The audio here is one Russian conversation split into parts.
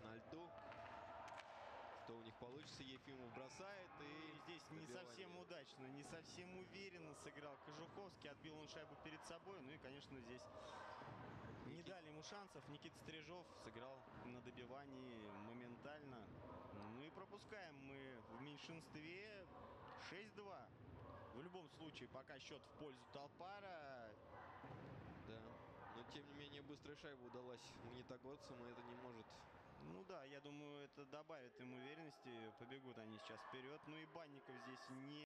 находятся на льду. Что у них получится, Ефимов бросает. И здесь добивание. Не совсем удачно, не совсем уверенно сыграл Кожуховский. Отбил он шайбу перед собой. Ну и, конечно, здесь не дали ему шансов. Никита Стрижов сыграл на добивании моментально. Ну и пропускаем мы в меньшинстве 6-2. В любом случае, пока счет в пользу Толпара. Да. Но, тем не менее, быстрая шайба удалась магнитогорцам, и это не может... Ну да, я думаю, это добавит им уверенности. Побегут они сейчас вперед. Ну и Банников здесь не...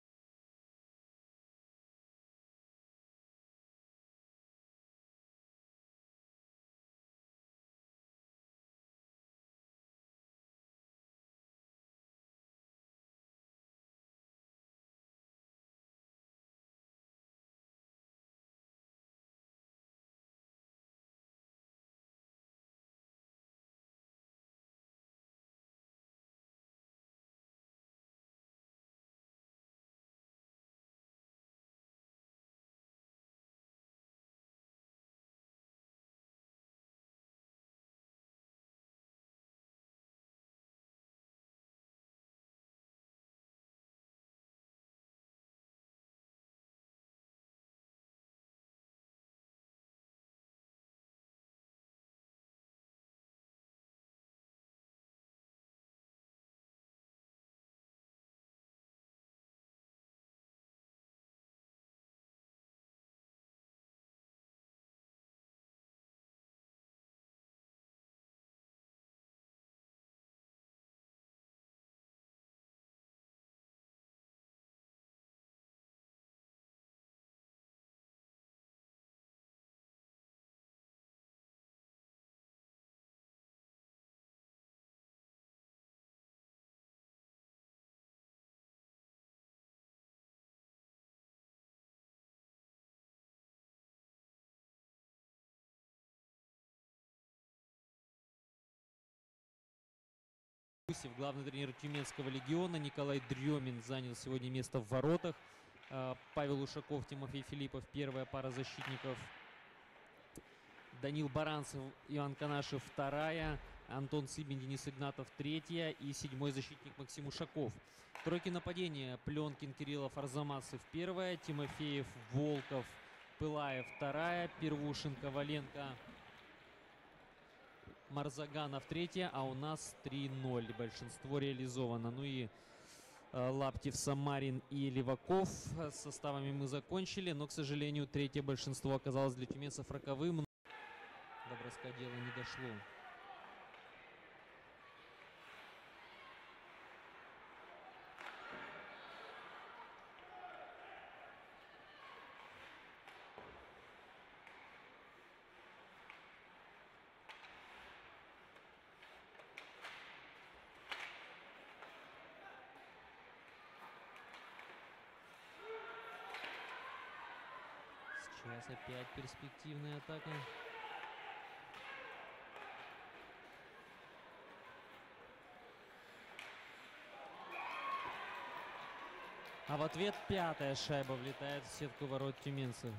Главный тренер Тюменского легиона Николай Дрёмин занял сегодня место в воротах. Павел Ушаков, Тимофей Филиппов, первая пара защитников. Данил Баранцев, Иван Канашев, вторая. Антон Сибин, Денис Игнатов, третья. И седьмой защитник Максим Ушаков. Тройки нападения: Пленкин, Кириллов, Арзамасов, первая. Тимофеев, Волков, Пылаев, вторая. Первушенко, Валенко, Марзаганов, третья, а у нас 3-0. Большинство реализовано. Ну и Лаптев, Самарин и Леваков. С составами мы закончили, но, к сожалению, третье большинство оказалось для тюменцев роковым. До броска дело не дошло. Сейчас опять перспективная атака. А в ответ пятая шайба влетает в сетку ворот тюменцев.